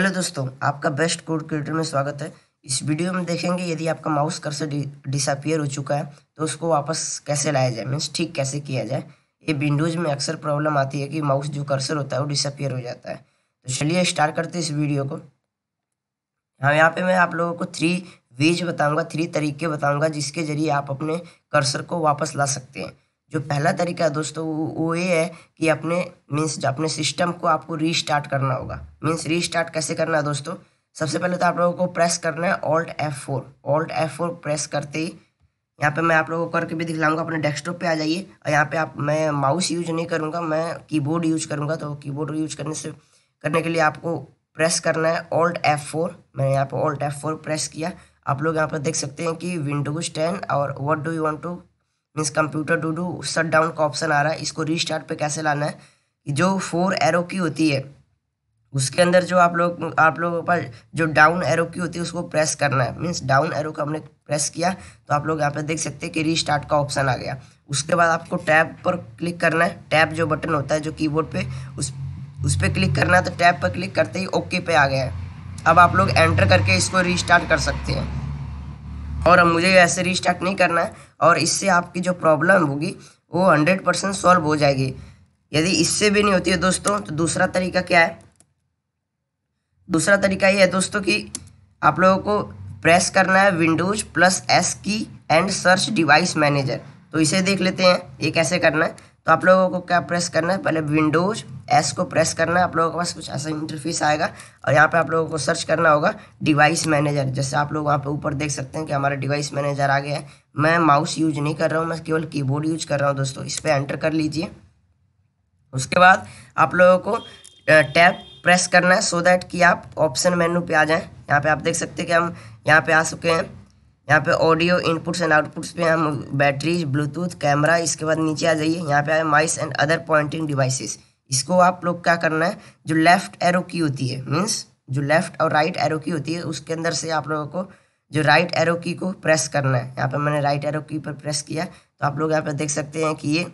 Hello दोस्तों, आपका best code creator में स्वागत है। इस वीडियो में देखेंगे यदि आपका माउस कर्सर डिसअपीयर हो चुका है तो उसको वापस कैसे लाया जाए, मीन्स ठीक कैसे किया जाए। ये विंडोज़ में अक्सर प्रॉब्लम आती है कि माउस जो कर्सर होता है वो डिसअपीयर हो जाता है। तो चलिए स्टार्ट करते इस वीडियो को। हाँ, यहाँ पे मैं आप लोगों को थ्री तरीके बताऊँगा जिसके ज़रिए आप अपने कर्सर को वापस ला सकते हैं। जो पहला तरीका है दोस्तों वो ये है कि अपने सिस्टम को आपको रीस्टार्ट करना होगा। मीन्स रीस्टार्ट कैसे करना है दोस्तों, सबसे पहले तो आप लोगों को प्रेस करना है ऑल्ट F4 प्रेस करते ही। यहाँ पे मैं आप लोगों को करके भी दिखलाऊंगा। अपने डेस्कटॉप पे आ जाइए और यहाँ पे मैं माउस यूज नहीं करूँगा, मैं कीबोर्ड यूज करूँगा। तो कीबोर्ड यूज करने के लिए आपको प्रेस करना है ऑल्ट F4। मैंने यहाँ पर ऑल्ट F4 प्रेस किया। आप लोग यहाँ पर देख सकते हैं कि विंडोज 10 और what do you want to means computer to do shut down का ऑप्शन आ रहा है। इसको रीस्टार्ट पे कैसे लाना है कि जो 4 एरो की होती है उसके अंदर जो आप लोगों पर जो डाउन एरो की होती है उसको प्रेस करना है। मीन्स डाउन एरो का हमने प्रेस किया तो आप लोग यहाँ पे देख सकते हैं कि रीस्टार्ट का ऑप्शन आ गया। उसके बाद आपको टैब पर क्लिक करना है। टैब जो बटन होता है जो कीबोर्ड पे उस पर क्लिक करना है। तो टैब पर क्लिक करते ही ओके पे आ गया है। अब आप लोग एंटर करके इसको रीस्टार्ट कर सकते हैं। और अब मुझे ऐसे रीस्टार्ट नहीं करना है और इससे आपकी जो प्रॉब्लम होगी वो 100% सॉल्व हो जाएगी। यदि इससे भी नहीं होती है दोस्तों तो दूसरा तरीका क्या है, दूसरा तरीका ये है दोस्तों कि आप लोगों को प्रेस करना है विंडोज +S की एंड सर्च डिवाइस मैनेजर। तो इसे देख लेते हैं ये कैसे करना है। तो आप लोगों को क्या प्रेस करना है, पहले विंडोज S को प्रेस करना है। आप लोगों के पास कुछ ऐसा इंटरफेस आएगा और यहाँ पे आप लोगों को सर्च करना होगा डिवाइस मैनेजर। जैसे आप लोग वहाँ पे ऊपर देख सकते हैं कि हमारा डिवाइस मैनेजर आ गया है। मैं माउस यूज नहीं कर रहा हूँ, मैं केवल कीबोर्ड यूज कर रहा हूँ दोस्तों। इस पर एंटर कर लीजिए। उसके बाद आप लोगों को टैब प्रेस करना है सो दैट कि आप ऑप्शन मेन्यू पे आ जाएँ। यहाँ पर आप देख सकते हैं कि हम यहाँ पर आ चुके हैं। यहाँ पे ऑडियो इनपुट्स एंड आउटपुट्स पे हम बैटरीज, ब्लूटूथ, कैमरा, इसके बाद नीचे आ जाइए। यहाँ पे आए mice and other pointing devices. इसको आप लोग क्या करना है, जो लेफ़्ट एरो की होती है मींस जो लेफ़्ट और राइट एरो की होती है उसके अंदर से आप लोगों को जो राइट एरो की को प्रेस करना है। यहाँ पर मैंने राइट एरो की पर प्रेस किया तो आप लोग यहाँ पर देख सकते हैं कि ये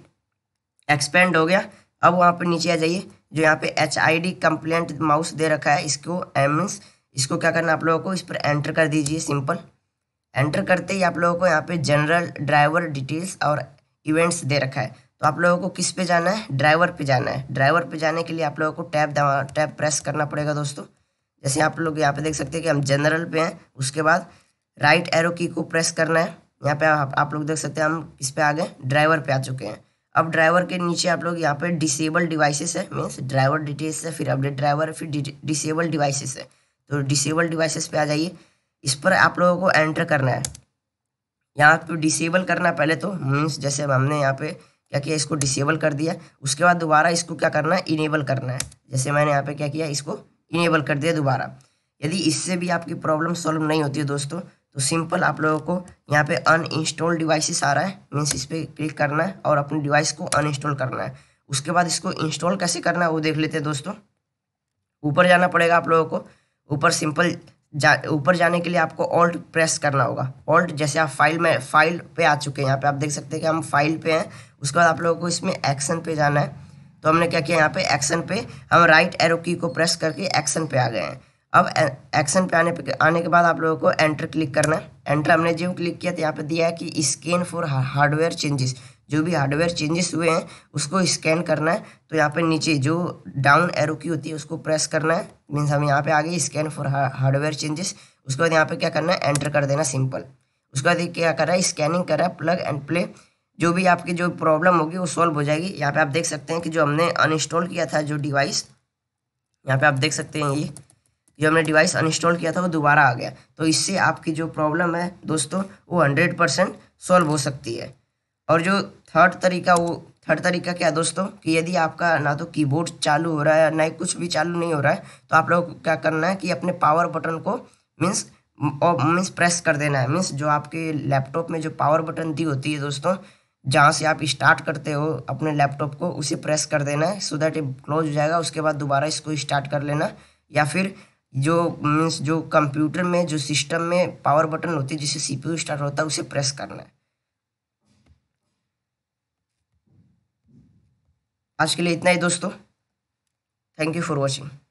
एक्सपेंड हो गया। अब वहाँ पर नीचे आ जाइए। जो यहाँ पर HID कंप्लेंट माउस दे रखा है इसको मीन्स इसको क्या करना है आप लोगों को, इस पर एंटर कर दीजिए। सिंपल एंटर करते ही आप लोगों को यहाँ पे जनरल, ड्राइवर, डिटेल्स और इवेंट्स दे रखा है। तो आप लोगों को किस पे जाना है, ड्राइवर पे जाना है। ड्राइवर पे जाने के लिए आप लोगों को टैब प्रेस करना पड़ेगा दोस्तों। जैसे आप लोग यहाँ पे देख सकते हैं कि हम जनरल पे हैं। उसके बाद राइट एरो की को प्रेस करना है। यहाँ पे आप लोग देख सकते हैं हम किस पे आ गए, ड्राइवर पे आ चुके हैं। अब ड्राइवर के नीचे आप लोग यहाँ पे डिसेबल डिवाइसेस है मीन्स ड्राइवर डिटेल्स है, फिर अपडेट ड्राइवर, फिर डिसेबल डिवाइसेस है। तो डिसेबल डिवाइसेस पे आ जाइए। इस पर आप लोगों को एंटर करना है। यहाँ पे डिसेबल करना पहले तो मीन्स जैसे हमने यहाँ पे क्या किया, इसको डिसेबल कर दिया। उसके बाद दोबारा इसको क्या करना है, इनेबल करना है। जैसे मैंने यहाँ पे क्या किया, इसको इनेबल कर दिया दोबारा। यदि इससे भी आपकी प्रॉब्लम सॉल्व नहीं होती है दोस्तों तो सिंपल आप लोगों को यहाँ पे अनइंस्टॉल डिवाइसेस आ रहा है मीन्स इस पर क्लिक करना है और अपनी डिवाइस को अनइंस्टॉल करना है। उसके बाद इसको इंस्टॉल कैसे करना है वो देख लेते हैं दोस्तों। ऊपर जाना पड़ेगा आप लोगों को। ऊपर सिंपल ऊपर जाने के लिए आपको ऑल्ट प्रेस करना होगा। ऑल्ट जैसे आप फाइल पे आ चुके हैं। यहाँ पे आप देख सकते हैं कि हम फाइल पे हैं। उसके बाद आप लोगों को इसमें एक्शन पे जाना है। तो हमने क्या किया, यहाँ पे एक्शन पे हम राइट एरो की को प्रेस करके एक्शन पे आ गए हैं। अब एक्शन पे आने के बाद आप लोगों को एंटर क्लिक करना है। एंटर हमने जो क्लिक किया तो यहाँ पर दिया है कि स्कैन फॉर हार्डवेयर चेंजेस। जो भी हार्डवेयर चेंजेस हुए हैं उसको स्कैन करना है। तो यहाँ पे नीचे जो डाउन एरो की होती है उसको प्रेस करना है मीन्स हम यहाँ पे आ गए, स्कैन फॉर हार्डवेयर चेंजेस। उसके बाद यहाँ पे क्या करना है, एंटर कर देना सिंपल। उसके बाद क्या कर रहा है, स्कैनिंग कर रहा है, प्लग एंड प्ले। जो भी आपकी जो प्रॉब्लम होगी वो सॉल्व हो जाएगी। यहाँ पर आप देख सकते हैं कि जो हमने अनइंस्टॉल किया था जो डिवाइस, यहाँ पर आप देख सकते हैं ये जो हमने डिवाइस अनइंस्टॉल किया था वो दोबारा आ गया। तो इससे आपकी जो प्रॉब्लम है दोस्तों वो 100% सॉल्व हो सकती है। और जो थर्ड तरीका क्या है दोस्तों कि यदि आपका ना तो कीबोर्ड चालू हो रहा है ना ही कुछ भी चालू नहीं हो रहा है तो आप लोग को क्या करना है कि अपने पावर बटन को मीन्स प्रेस कर देना है। मीन्स जो आपके लैपटॉप में जो पावर बटन दी होती है दोस्तों, जहाँ से आप स्टार्ट करते हो अपने लैपटॉप को, उसे प्रेस कर देना है सो दैट ये क्लोज हो जाएगा। उसके बाद दोबारा इसको स्टार्ट कर लेना। या फिर जो कंप्यूटर में जो सिस्टम में पावर बटन होती है जिससे CPU स्टार्ट होता है उसे प्रेस करना है। आज के लिए इतना ही दोस्तों। Thank you for watching.